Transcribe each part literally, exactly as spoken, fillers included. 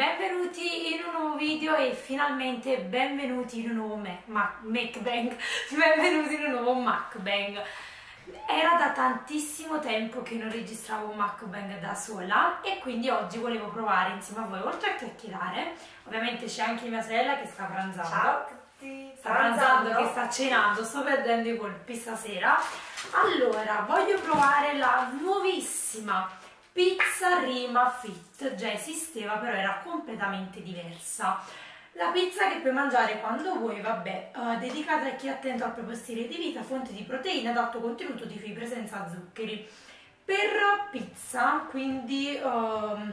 Benvenuti in un nuovo video e finalmente benvenuti in un nuovo Mukbang, benvenuti in un nuovo Mukbang. Era da tantissimo tempo che non registravo un Mukbang da sola e quindi oggi volevo provare insieme a voi, oltre a chiacchierare. Ovviamente c'è anche mia sorella che sta pranzando. Ciao a tutti. Sta pranzando, che sta cenando, sto perdendo i colpi stasera. Allora, voglio provare la nuovissima Pizza Rima Fit, già esisteva però era completamente diversa. La pizza che puoi mangiare quando vuoi, vabbè, eh, dedicata a chi è attento al proprio stile di vita, fonte di proteine, adatto contenuto di fibre senza zuccheri. Per pizza, quindi eh,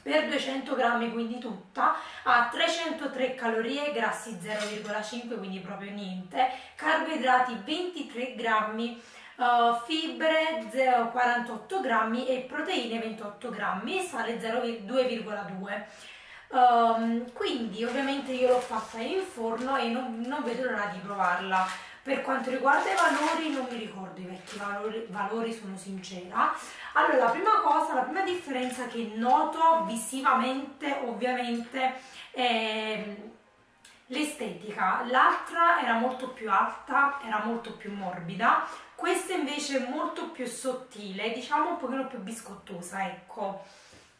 per duecento grammi, quindi tutta, ha trecentotré calorie, grassi zero virgola cinque, quindi proprio niente, carboidrati ventitré grammi, Uh, fibre quarantotto grammi e proteine ventotto grammi e sale due virgola due. Um, quindi ovviamente io l'ho fatta in forno e non, non vedo l'ora di provarla. Per quanto riguarda i valori non mi ricordo i vecchi valori, valori sono sincera. Allora, la prima cosa, la prima differenza che noto visivamente ovviamente è l'estetica. L'altra era molto più alta, era molto più morbida, questa invece è molto più sottile, diciamo un pochino più biscottosa, ecco.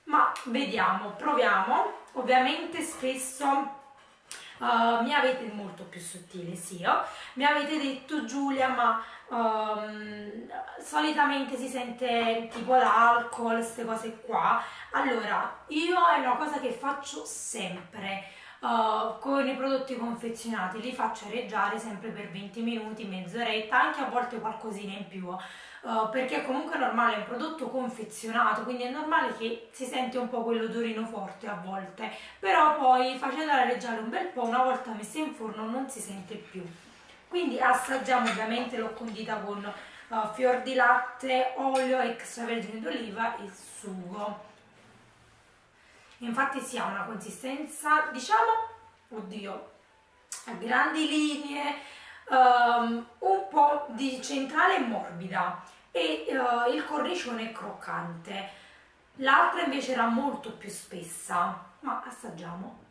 Ma vediamo, proviamo. Ovviamente spesso uh, mi avete molto più sottile, sì, oh. Mi avete detto Giulia, ma um, solitamente si sente tipo l'alcol, queste cose qua. Allora, io è una cosa che faccio sempre. Uh, con i prodotti confezionati li faccio areggiare sempre per venti minuti, mezz'oretta, anche a volte qualcosina in più, uh, perché comunque è normale, è un prodotto confezionato, quindi è normale che si sente un po' quell'odorino forte a volte, però poi facendo areggiare un bel po', una volta messa in forno non si sente più. Quindi assaggiamo. Ovviamente l'ho condita con uh, fior di latte, olio extravergine d'oliva e sugo. Infatti si ha una consistenza, diciamo, oddio, a grandi linee, um, un po' di centrale e morbida e uh, il cornicione è croccante. L'altra invece era molto più spessa, ma assaggiamo.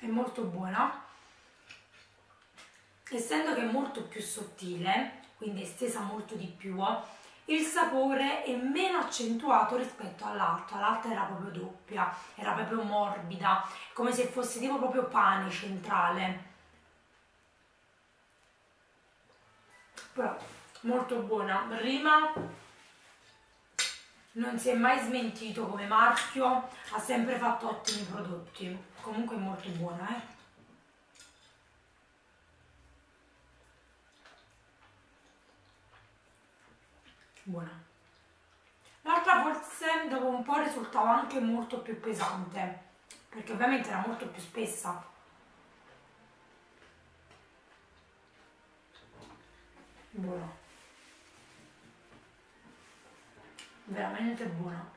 È molto buona. Essendo che è molto più sottile, quindi estesa molto di più, il sapore è meno accentuato rispetto all'altra. L'altra era proprio doppia, era proprio morbida, come se fosse tipo proprio pane centrale. Però molto buona. Rima non si è mai smentito come marchio, ha sempre fatto ottimi prodotti. Comunque è molto buona, eh. Buona. L'altra forse dopo un po' risultava anche molto più pesante, perché ovviamente era molto più spessa. Buona. Veramente buona.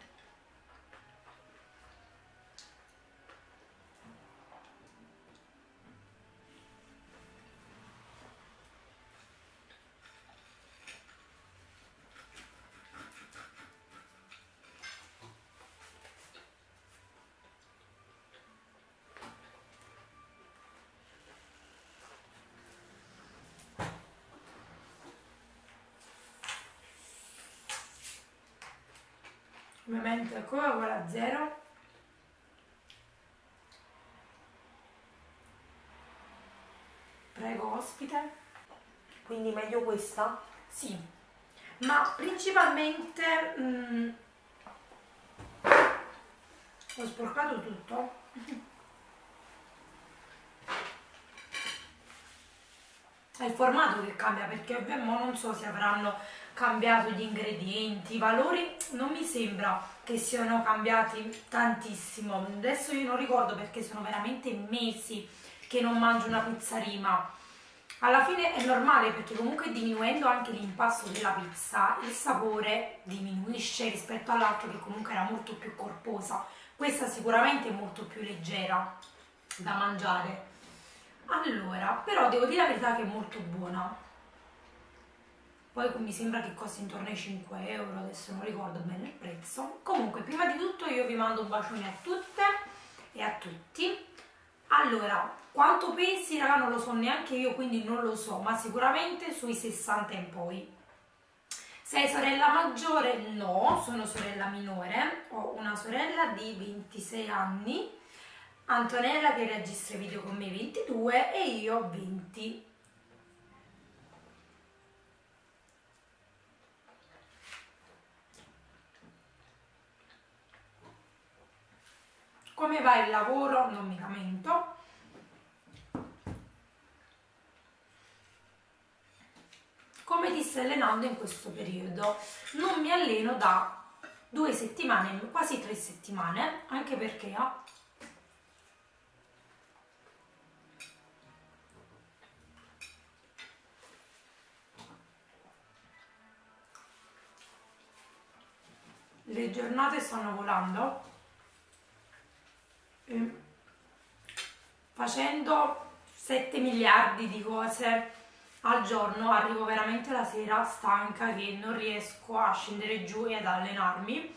Ovviamente la coca uguale a zero. Prego ospite. Quindi meglio questa? Sì, ma principalmente mh, ho sporcato tutto. È il formato che cambia, perché ovviamente non so se avranno cambiato gli ingredienti, i valori non mi sembra che siano cambiati tantissimo. Adesso io non ricordo, perché sono veramente mesi che non mangio una pizza Rima. Alla fine è normale, perché comunque diminuendo anche l'impasto della pizza il sapore diminuisce rispetto all'altro, che comunque era molto più corposa. Questa sicuramente è molto più leggera da mangiare. Allora, però devo dire la verità che è molto buona. Poi mi sembra che costi intorno ai cinque euro, adesso non ricordo bene il prezzo. Comunque, prima di tutto io vi mando un bacione a tutte e a tutti. Allora, quanto pesi, raga, non lo so neanche io, quindi non lo so, ma sicuramente sui sessanta in poi. Sei sorella maggiore? No, sono sorella minore, ho una sorella di ventisei anni, Antonella che registra video con me ventidue e io venti. Come va il lavoro? Non mi lamento. Come ti stai allenando in questo periodo? Non mi alleno da due settimane, quasi tre settimane, anche perché le giornate stanno volando. Facendo sette miliardi di cose al giorno arrivo veramente la sera stanca che non riesco a scendere giù e ad allenarmi.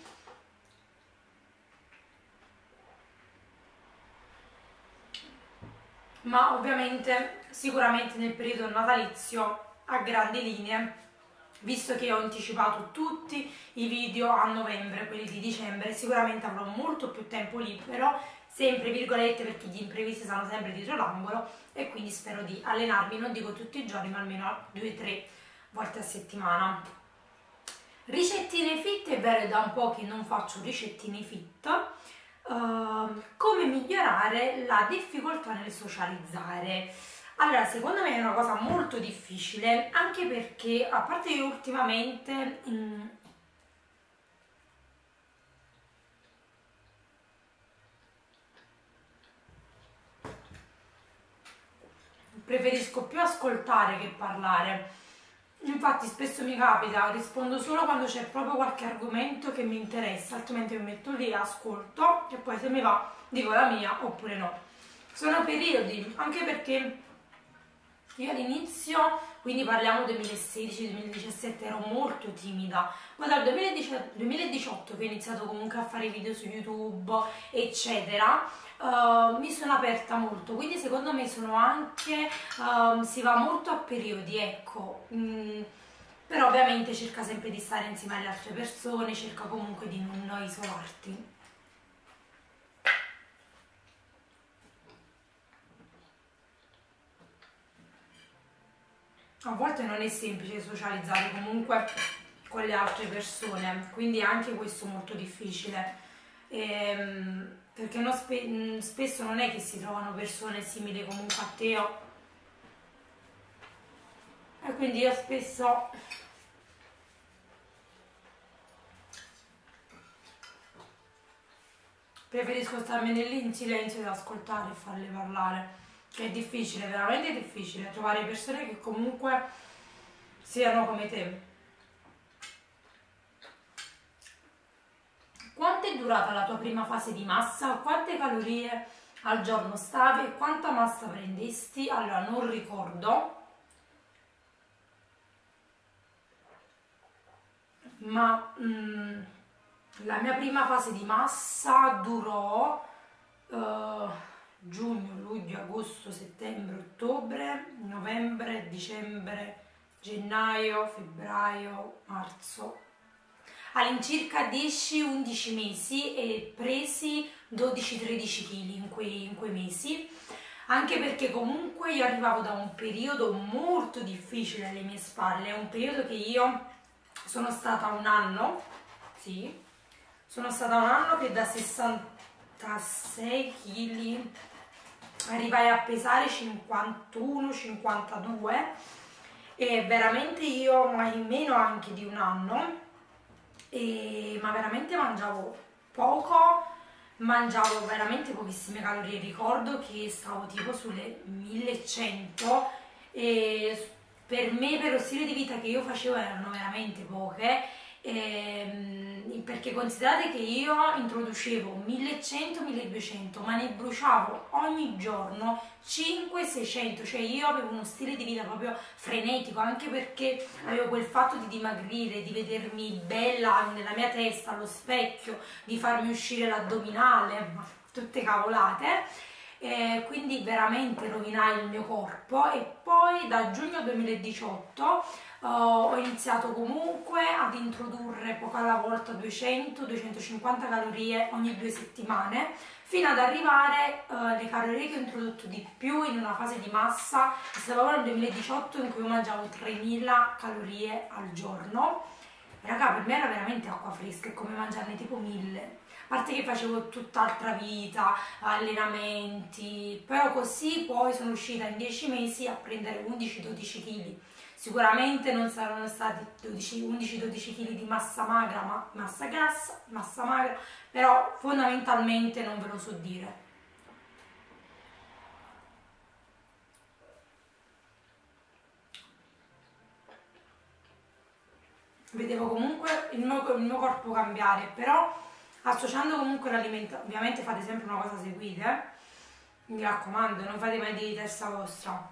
Ma ovviamente sicuramente nel periodo natalizio a grandi linee, visto che ho anticipato tutti i video a novembre, quelli di dicembre, sicuramente avrò molto più tempo libero, sempre virgolette, perché gli imprevisti stanno sempre dietro l'angolo, e quindi spero di allenarmi, non dico tutti i giorni, ma almeno due o tre volte a settimana. Ricettine fit, è vero, da un po' che non faccio ricettine fit. Uh, come migliorare la difficoltà nel socializzare? Allora, secondo me è una cosa molto difficile, anche perché, a parte io ultimamente... Mh, preferisco più ascoltare che parlare. Infatti spesso mi capita, rispondo solo quando c'è proprio qualche argomento che mi interessa, altrimenti mi metto lì, ascolto e poi se mi va dico la mia oppure no. Sono periodi, anche perché io all'inizio, quindi parliamo duemilasedici duemiladiciassette, ero molto timida, ma dal duemiladiciotto che ho iniziato comunque a fare video su YouTube eccetera, uh, mi sono aperta molto, quindi secondo me sono anche, uh, si va molto a periodi, ecco. Mm, però ovviamente cerca sempre di stare insieme alle altre persone, cerca comunque di non isolarti. A volte non è semplice socializzare comunque con le altre persone, quindi anche questo è molto difficile, ehm, perché no, spe spesso non è che si trovano persone simili comunque a te, o... e quindi io spesso preferisco starmene lì in silenzio ed ascoltare e farle parlare. È difficile, veramente difficile trovare persone che comunque siano come te. Quanto è durata la tua prima fase di massa? Quante calorie al giorno stavi e quanta massa prendesti? Allora, non ricordo, ma mm, la mia prima fase di massa durò... Uh, giugno, luglio, agosto, settembre, ottobre, novembre, dicembre, gennaio, febbraio, marzo, all'incirca dieci undici mesi, e presi dodici tredici chili in quei, in quei mesi, anche perché comunque io arrivavo da un periodo molto difficile alle mie spalle, un periodo che io sono stata un anno, sì, sono stata un anno che da sessantasei chili arrivai a pesare cinquantuno cinquantadue, e veramente io, ma in meno anche di un anno, e, ma veramente mangiavo poco, mangiavo veramente pochissime calorie, ricordo che stavo tipo sulle millecento, e per me, per lo stile di vita che io facevo, erano veramente poche, ehm, perché considerate che io introducevo millecento, milleduecento, ma ne bruciavo ogni giorno cinquecento, seicento, cioè io avevo uno stile di vita proprio frenetico, anche perché avevo quel fatto di dimagrire, di vedermi bella nella mia testa allo specchio, di farmi uscire l'addominale, tutte cavolate. Eh, quindi veramente rovinai il mio corpo, e poi da giugno duemiladiciotto eh, ho iniziato comunque ad introdurre poco alla volta duecento, duecentocinquanta calorie ogni due settimane, fino ad arrivare eh, le calorie che ho introdotto di più in una fase di massa stavo nel duemiladiciotto, in cui io mangiavo tremila calorie al giorno. Raga, per me era veramente acqua fresca, è come mangiarne tipo mille. A parte che facevo tutt'altra vita, allenamenti, però così poi sono uscita in dieci mesi a prendere undici dodici chili. Sicuramente non saranno stati undici dodici chili di massa magra, ma massa grassa, massa magra, però fondamentalmente non ve lo so dire. Vedevo comunque il mio, il mio corpo cambiare, però associando comunque l'alimentazione. Ovviamente fate sempre una cosa, seguite, eh? Mi raccomando, non fate mai di testa vostra.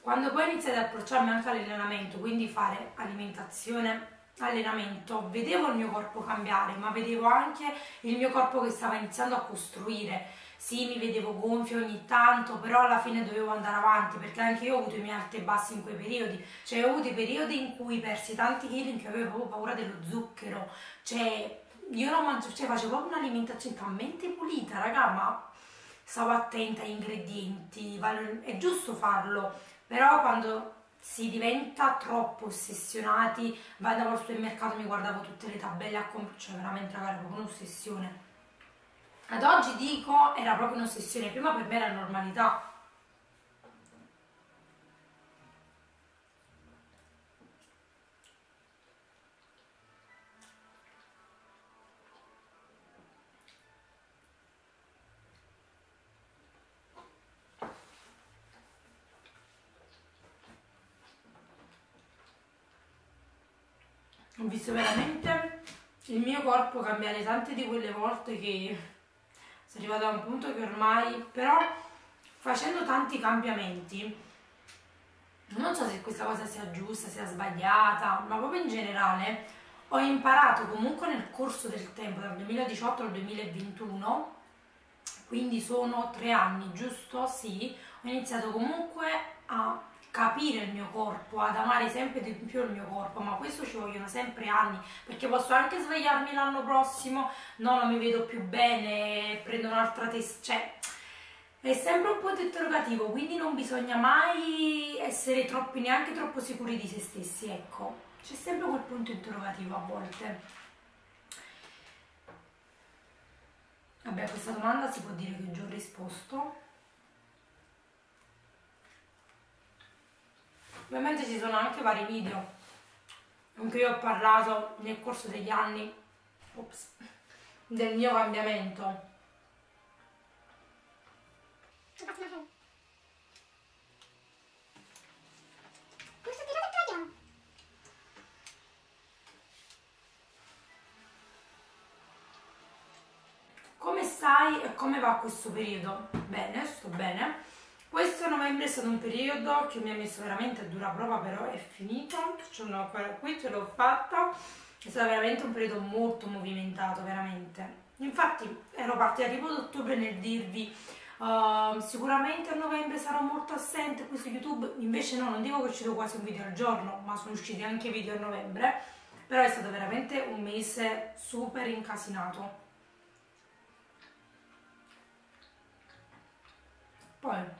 Quando poi iniziate ad approcciarmi anche all'allenamento, quindi fare alimentazione, allenamento, vedevo il mio corpo cambiare, ma vedevo anche il mio corpo che stava iniziando a costruire. Sì, mi vedevo gonfio ogni tanto, però alla fine dovevo andare avanti, perché anche io ho avuto i miei alti e bassi in quei periodi, cioè ho avuto i periodi in cui persi tanti chili, in cui avevo proprio paura dello zucchero, cioè io non mangio, cioè facevo un'alimentazione talmente pulita, raga, ma stavo attenta agli ingredienti, è giusto farlo, però quando si diventa troppo ossessionati, vado al supermercato, mi guardavo tutte le tabelle a comp, cioè veramente, raga, era proprio un'ossessione. Ad oggi dico, era proprio un'ossessione, prima per me era normalità. Ho visto veramente il mio corpo cambiare tante di quelle volte che sono arrivata a un punto che ormai, però facendo tanti cambiamenti, non so se questa cosa sia giusta, sia sbagliata, ma proprio in generale ho imparato comunque nel corso del tempo, dal duemiladiciotto al duemilaventuno, quindi sono tre anni, giusto? Sì, ho iniziato comunque a capire il mio corpo, ad amare sempre di più il mio corpo, ma questo ci vogliono sempre anni, perché posso anche svegliarmi l'anno prossimo, no, non mi vedo più bene, prendo un'altra testa, cioè è sempre un punto interrogativo, quindi non bisogna mai essere troppi, neanche troppo sicuri di se stessi, ecco, c'è sempre quel punto interrogativo a volte. Vabbè, a questa domanda si può dire che già ho risposto. Ovviamente ci sono anche vari video in cui ho parlato nel corso degli anni, ops, del mio cambiamento. Come stai e come va questo periodo? Bene, sto bene. Questo novembre è stato un periodo che mi ha messo veramente a dura prova, però è finito, ce l'ho ancora qui, ce l'ho fatta, è stato veramente un periodo molto movimentato, veramente. Infatti ero partita tipo ad ottobre nel dirvi uh, sicuramente a novembre sarò molto assente qui su YouTube, invece no, non dico che è uscito quasi un video al giorno, ma sono usciti anche video a novembre, però è stato veramente un mese super incasinato. Poi...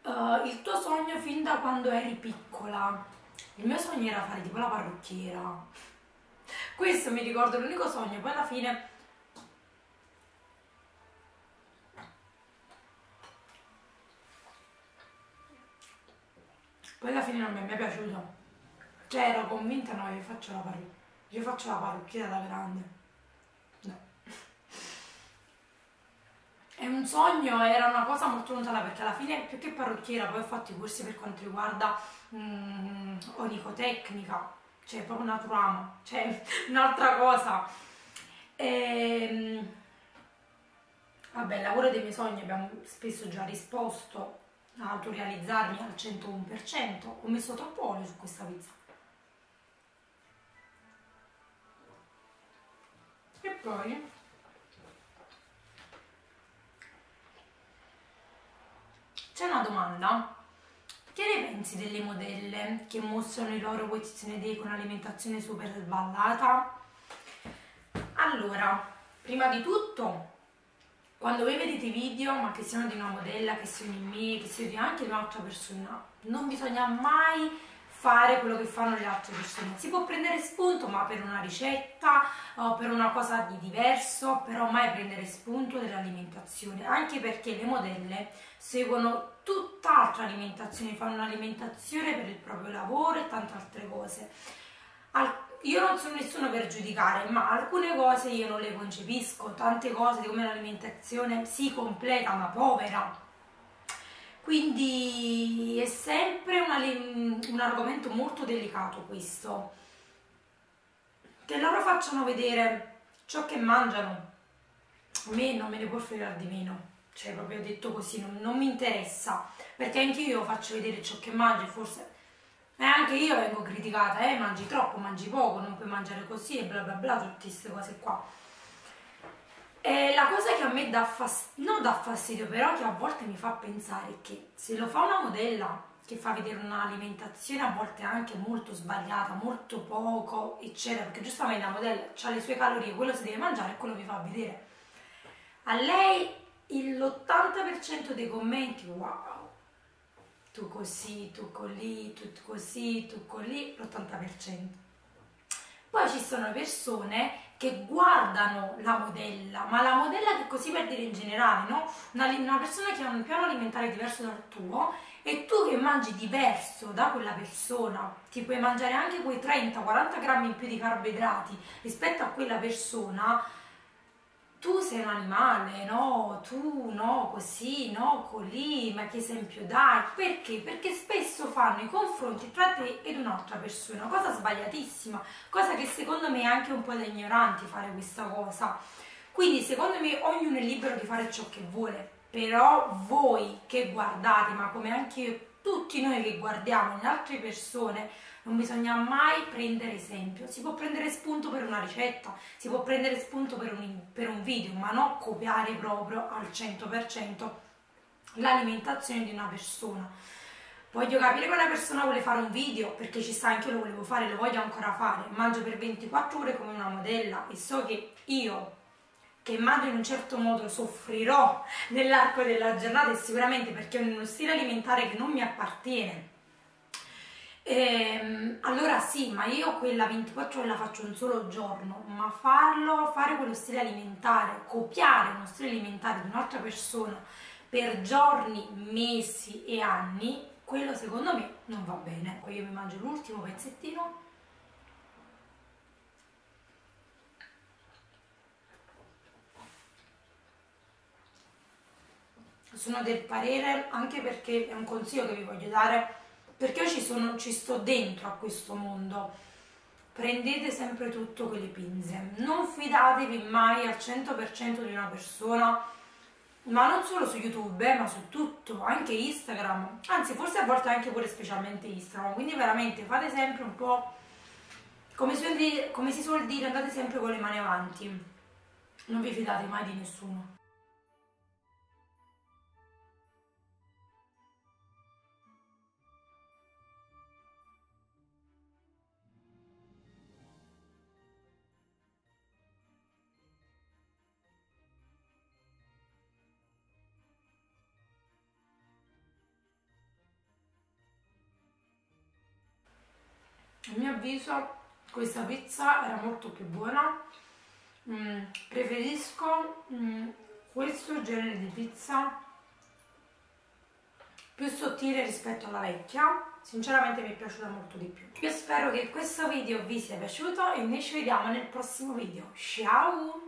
Uh, il tuo sogno fin da quando eri piccola? Il mio sogno era fare tipo la parrucchiera, questo mi ricordo, l'unico sogno, poi alla fine poi alla fine non mi è mai piaciuto, cioè ero convinta, no, io faccio la parrucchiera, io faccio la parrucchiera da grande, no. È un sogno, era una cosa molto lontana, perché alla fine più che parrucchiera poi ho fatto i corsi per quanto riguarda mm, onicotecnica, cioè proprio naturama, cioè un'altra cosa. E, vabbè, il lavoro dei miei sogni abbiamo spesso già risposto, a autorealizzarmi al centouno per cento. Ho messo troppo olio su questa pizza. E poi c'è una domanda: che ne pensi delle modelle che mostrano i loro quotidiani con alimentazione super sballata? Allora, prima di tutto, quando voi vedete i video, ma che siano di una modella, che siano di me, che siano di anche di un'altra persona, non bisogna mai fare quello che fanno le altre persone. Si può prendere spunto, ma per una ricetta o per una cosa di diverso, però mai prendere spunto dell'alimentazione, anche perché le modelle seguono tutt'altra alimentazione, fanno un'alimentazione per il proprio lavoro e tante altre cose. Al Io non sono nessuno per giudicare, ma alcune cose io non le concepisco, tante cose come l'alimentazione sì completa ma povera. Quindi è sempre una, un argomento molto delicato questo. Che loro facciano vedere ciò che mangiano, a me non me ne può fregare di meno. Cioè, proprio detto così, non, non mi interessa, perché anche io faccio vedere ciò che mangio, forse... E anche io vengo criticata, eh, mangi troppo, mangi poco, non puoi mangiare così e bla bla bla, tutte queste cose qua. E la cosa che a me dà fastidio, non dà fastidio, però che a volte mi fa pensare che se lo fa una modella che fa vedere un'alimentazione a volte anche molto sbagliata, molto poco, eccetera, perché giustamente la modella ha le sue calorie, quello si deve mangiare e quello vi fa vedere. A lei l'ottanta per cento dei commenti, wow, tu così, tu così, tu così, tu così, l'ottanta per cento. Poi ci sono persone che guardano la modella, ma la modella che così per dire in generale, no? Una, una persona che ha un piano alimentare diverso dal tuo e tu che mangi diverso da quella persona, ti puoi mangiare anche quei trenta quaranta grammi in più di carboidrati rispetto a quella persona, tu sei un animale, no, tu no, così, no, colì, ma che esempio dai? Perché? Perché spesso fanno i confronti tra te ed un'altra persona, cosa sbagliatissima, cosa che secondo me è anche un po' da ignoranti fare questa cosa. Quindi secondo me ognuno è libero di fare ciò che vuole, però voi che guardate, ma come anche io, tutti noi che guardiamo in altre persone, non bisogna mai prendere esempio. Si può prendere spunto per una ricetta, si può prendere spunto per un, per un video, ma non copiare proprio al cento per cento l'alimentazione di una persona. Voglio capire che una persona vuole fare un video, perché ci sta, anche io lo volevo fare, lo voglio ancora fare, mangio per ventiquattro ore come una modella e so che io che mangio in un certo modo soffrirò nell'arco della giornata, e sicuramente perché è uno stile alimentare che non mi appartiene. Ehm, allora sì, ma io quella ventiquattro ore la faccio un solo giorno, ma farlo, fare quello stile alimentare, copiare uno stile alimentare di un'altra persona per giorni, mesi e anni, quello secondo me non va bene. Io mi mangio l'ultimo pezzettino. Sono del parere, anche perché è un consiglio che vi voglio dare, perché io ci, sono, ci sto dentro a questo mondo: prendete sempre tutto con le pinze, non fidatevi mai al cento per cento di una persona, ma non solo su YouTube, eh, ma su tutto, anche Instagram, anzi forse a volte anche pure specialmente Instagram. Quindi veramente fate sempre un po' come si, dire, come si suol dire, andate sempre con le mani avanti, non vi fidate mai di nessuno. A mio avviso questa pizza era molto più buona, mm, preferisco mm, questo genere di pizza più sottile rispetto alla vecchia, sinceramente mi è piaciuta molto di più. Io spero che questo video vi sia piaciuto e noi ci vediamo nel prossimo video, ciao!